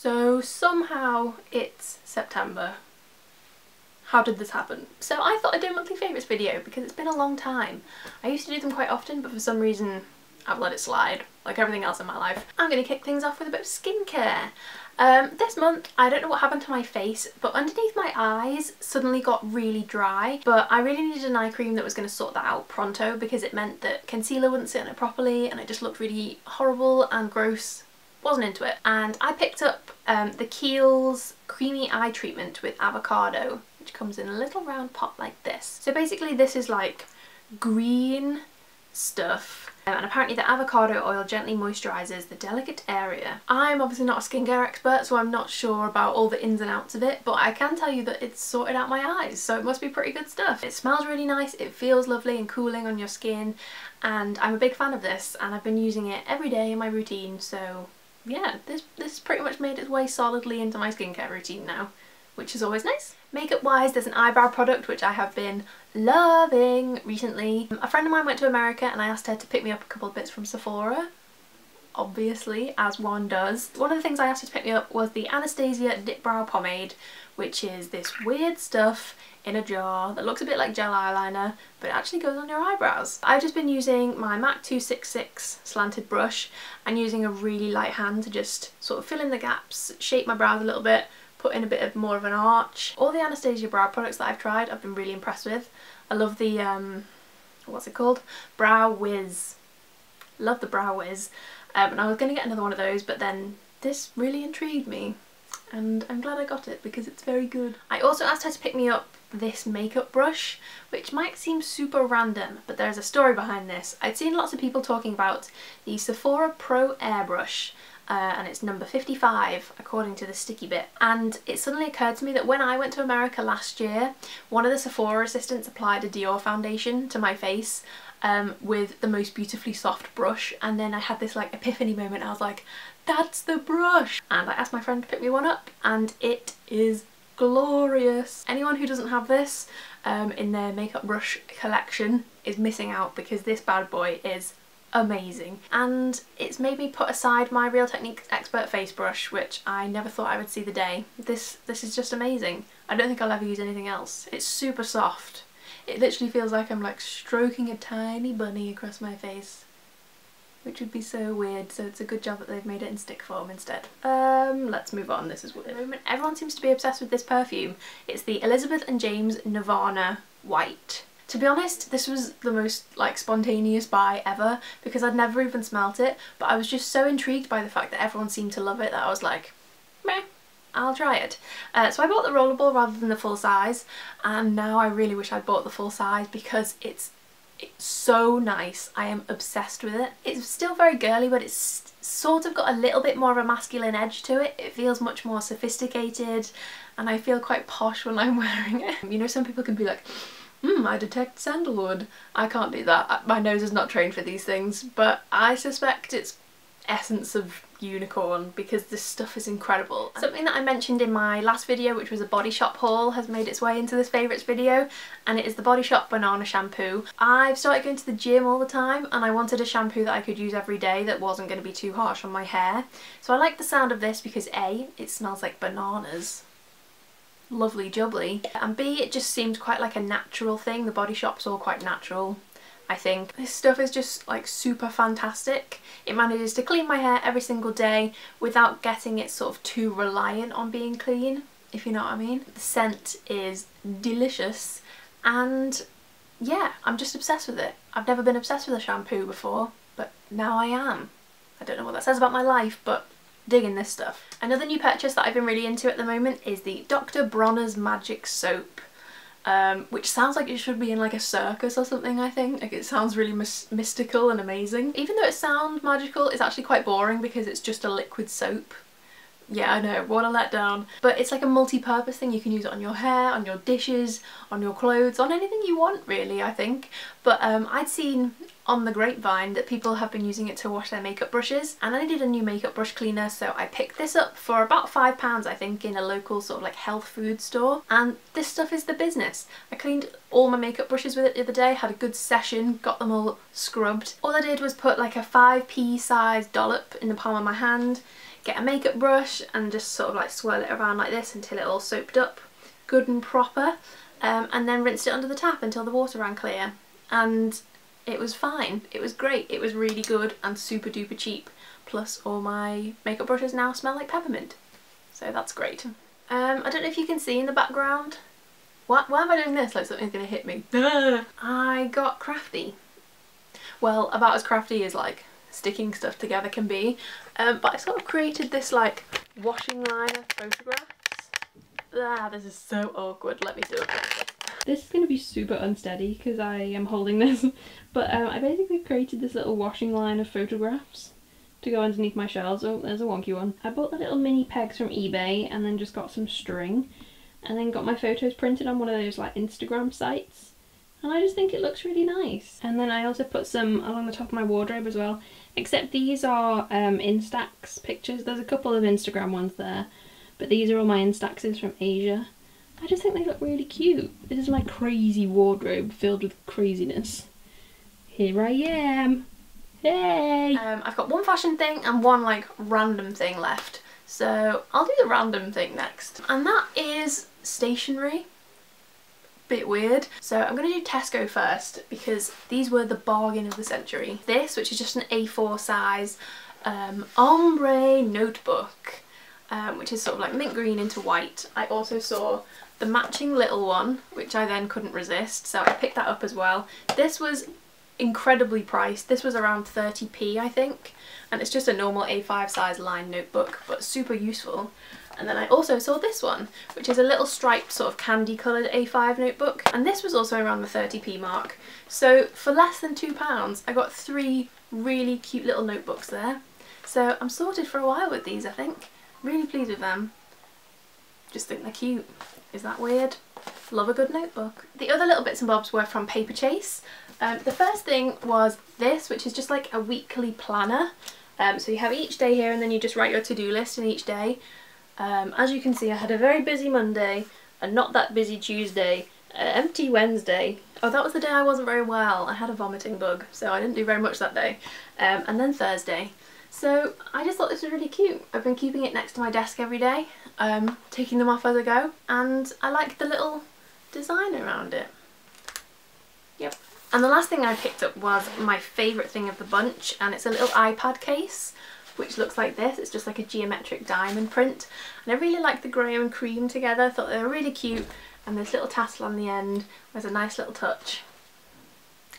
So somehow it's September. How did this happen? So I thought I'd do a monthly favourites video because it's been a long time. I used to do them quite often, but for some reason I've let it slide, like everything else in my life. I'm going to kick things off with a bit of skincare. This month, I don't know what happened to my face, but underneath my eyes suddenly got really dry, but I really needed an eye cream that was going to sort that out pronto because it meant that concealer wouldn't sit on it properly and it just looked really horrible and gross. Wasn't into it. And I picked up the Kiehl's Creamy Eye Treatment with avocado, which comes in a little round pot like this. So basically this is like green stuff, and apparently the avocado oil gently moisturises the delicate area. I'm obviously not a skincare expert, so I'm not sure about all the ins and outs of it, but I can tell you that it's sorted out my eyes, so it must be pretty good stuff. It smells really nice, it feels lovely and cooling on your skin, and I'm a big fan of this, and I've been using it every day in my routine, so yeah, this pretty much made its way solidly into my skincare routine now, which is always nice. Makeup wise, there's an eyebrow product which I have been loving recently. A friend of mine went to America and I asked her to pick me up a couple of bits from Sephora, obviously, as one does. One of the things I asked her to pick me up was the Anastasia Dip Brow Pomade, which is this weird stuff in a jar that looks a bit like gel eyeliner, but it actually goes on your eyebrows. I've just been using my MAC 266 slanted brush and using a really light hand to just sort of fill in the gaps, shape my brows a little bit, put in a bit of more of an arch. All the Anastasia brow products that I've tried, I've been really impressed with. I love the, what's it called? Brow Wiz. Love the Brow Wiz. And I was going to get another one of those, but then this really intrigued me. And I'm glad I got it because it's very good. I also asked her to pick me up this makeup brush, which might seem super random, but there's a story behind this. I'd seen lots of people talking about the Sephora Pro Airbrush. And it's number 55 according to the sticky bit, and it suddenly occurred to me that when I went to America last year, one of the Sephora assistants applied a Dior foundation to my face with the most beautifully soft brush, and then I had this like epiphany moment. I was like, that's the brush, and I asked my friend to pick me one up, and it is glorious. Anyone who doesn't have this in their makeup brush collection is missing out because this bad boy is amazing, and it's made me put aside my Real Techniques expert face brush, which I never thought I would see the day. This is just amazing. I don't think I'll ever use anything else. It's super soft. It literally feels like I'm like stroking a tiny bunny across my face, which would be so weird, so it's a good job that they've made it in stick form instead. Let's move on. This is weird. At the moment, everyone seems to be obsessed with this perfume. It's the Elizabeth and James Nirvana White. To be honest, this was the most like spontaneous buy ever because I'd never even smelt it, but I was just so intrigued by the fact that everyone seemed to love it that I was like, meh, I'll try it. So I bought the rollerball rather than the full size, and now I really wish I'd bought the full size because it's so nice. I am obsessed with it. It's still very girly, but it's sort of got a little bit more of a masculine edge to it. It feels much more sophisticated, and I feel quite posh when I'm wearing it. You know, some people can be like, I detect sandalwood. I can't do that. My nose is not trained for these things, but I suspect it's essence of unicorn because this stuff is incredible. Something that I mentioned in my last video, which was a Body Shop haul, has made its way into this favourites video, and it is the Body Shop banana shampoo. I've started going to the gym all the time, and I wanted a shampoo that I could use every day that wasn't going to be too harsh on my hair. So I like the sound of this because A, it smells like bananas. Lovely jubbly, and B, it just seemed quite like a natural thing. The Body Shop's all quite natural, I think. This stuff is just like super fantastic. It manages to clean my hair every single day without getting it sort of too reliant on being clean, if you know what I mean. The scent is delicious, and yeah, I'm just obsessed with it. I've never been obsessed with a shampoo before, but now I am. I don't know what that says about my life, but digging this stuff. Another new purchase that I've been really into at the moment is the Dr Bronner's Magic Soap, which sounds like it should be in like a circus or something, I think. Like, it sounds really mystical and amazing. Even though it sounds magical, it's actually quite boring because it's just a liquid soap. Yeah, I know, what a letdown. But it's like a multi-purpose thing. You can use it on your hair, on your dishes, on your clothes, on anything you want really, I think. But I'd seen on the grapevine that people have been using it to wash their makeup brushes, and I needed a new makeup brush cleaner, so I picked this up for about £5 I think in a local sort of like health food store, and this stuff is the business. I cleaned all my makeup brushes with it the other day, had a good session, got them all scrubbed. All I did was put like a 5p size dollop in the palm of my hand, get a makeup brush and just sort of like swirl it around like this until it all soaped up good and proper, and then rinsed it under the tap until the water ran clear, and it was fine. It was great. It was really good and super duper cheap, plus all my makeup brushes now smell like peppermint, so that's great. I don't know if you can see in the background. Why am I doing this like something's gonna hit me? I got crafty. Well, about as crafty as like sticking stuff together can be, but I sort of created this like washing line of photographs. This is so awkward. Let me do it. This is going to be super unsteady because I am holding this, but I basically created this little washing line of photographs to go underneath my shelves. Oh, there's a wonky one. I bought the little mini pegs from eBay and then just got some string and then got my photos printed on one of those like Instagram sites, and I just think it looks really nice. And then I also put some along the top of my wardrobe as well, except these are Instax pictures. There's a couple of Instagram ones there, but these are all my Instaxes from Asia. I just think they look really cute. This is my crazy wardrobe filled with craziness. Here I am. Hey! I've got one fashion thing and one like random thing left. So I'll do the random thing next. And that is stationery. Bit weird. So I'm going to do Tesco first because these were the bargain of the century. This, which is just an A4 size ombre notebook, which is sort of like mint green into white. I also saw the matching little one, which I then couldn't resist, so I picked that up as well. This was incredibly priced. This was around 30p, I think, and it's just a normal A5 size lined notebook, but super useful. And then I also saw this one, which is a little striped sort of candy coloured A5 notebook, and this was also around the 30p mark. So for less than £2, I got three really cute little notebooks there. So I'm sorted for a while with these, I think. Really pleased with them. Just think they're cute. Is that weird? Love a good notebook. The other little bits and bobs were from Paper Chase. The first thing was this, which is just like a weekly planner. So you have each day here and then you just write your to-do list in each day. As you can see, I had a very busy Monday, a not that busy Tuesday, an empty Wednesday. Oh, that was the day I wasn't very well. I had a vomiting bug, so I didn't do very much that day. And then Thursday. So I just thought this was really cute. I've been keeping it next to my desk every day, taking them off as I go, and I like the little design around it. Yep. And the last thing I picked up was my favourite thing of the bunch, and it's a little iPad case, which looks like this. It's just like a geometric diamond print, and I really like the grey and cream together. I thought they were really cute, and this little tassel on the end was a nice little touch.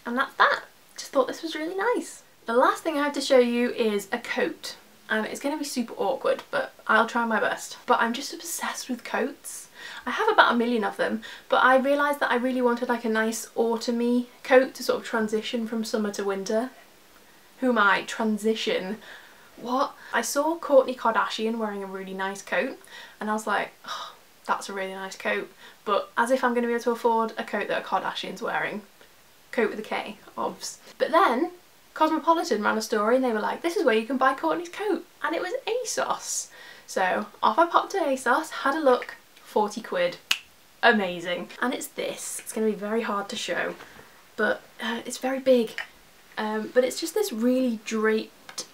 And that's that. Just thought this was really nice. The last thing I have to show you is a coat, and it's going to be super awkward, but I'll try my best. But I'm just obsessed with coats. I have about a million of them, but I realised that I really wanted like a nice autumny coat to sort of transition from summer to winter. Who am I? Transition? What? I saw Kourtney Kardashian wearing a really nice coat, and I was like, oh, that's a really nice coat, but as if I'm going to be able to afford a coat that a Kardashian's wearing. Coat with a K, obvs. But then Cosmopolitan ran a story and they were like, this is where you can buy Kourtney's coat, and it was ASOS. So off I popped to ASOS, had a look, 40 quid, amazing. And it's this, it's going to be very hard to show, but it's very big, but it's just this really draped,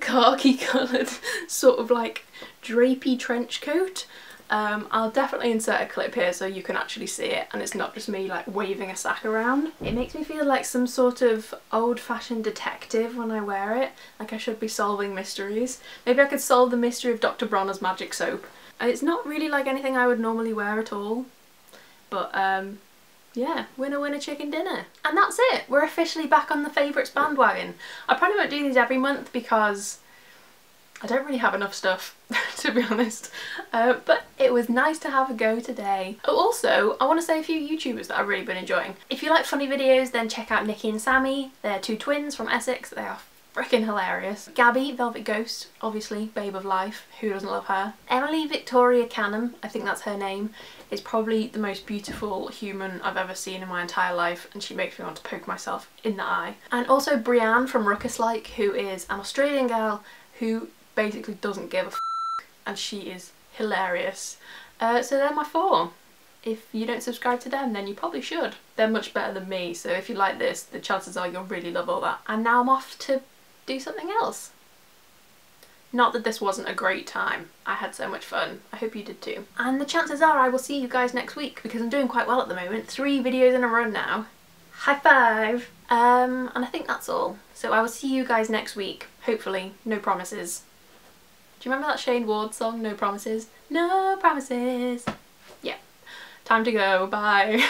khaki coloured sort of like drapey trench coat. I'll definitely insert a clip here so you can actually see it and it's not just me like waving a sack around. It makes me feel like some sort of old-fashioned detective when I wear it, like I should be solving mysteries. Maybe I could solve the mystery of Dr Bronner's magic soap. It's not really like anything I would normally wear at all, but yeah, winner winner chicken dinner. And that's it, we're officially back on the favourites bandwagon. I probably won't do these every month because I don't really have enough stuff, to be honest, but it was nice to have a go today. Oh, also, I want to say a few YouTubers that I've really been enjoying. If you like funny videos, then check out Nikki and Sammy. They're two twins from Essex. They are freaking hilarious. Gabby, Velvet Ghost, obviously, babe of life. Who doesn't love her? Emily Victoria Cannon, I think that's her name, is probably the most beautiful human I've ever seen in my entire life, and she makes me want to poke myself in the eye. And also Brienne from Ruckus Like, who is an Australian girl who basically doesn't give a f***, and she is hilarious. So they're my four. If you don't subscribe to them, then you probably should. They're much better than me, so if you like this, the chances are you'll really love all that. And now I'm off to do something else. Not that this wasn't a great time. I had so much fun. I hope you did too. And the chances are I will see you guys next week because I'm doing quite well at the moment. 3 videos in a row now. High five! And I think that's all. So I will see you guys next week. Hopefully. No promises. Do you remember that Shane Ward song, No Promises? No promises! Yeah. Time to go. Bye.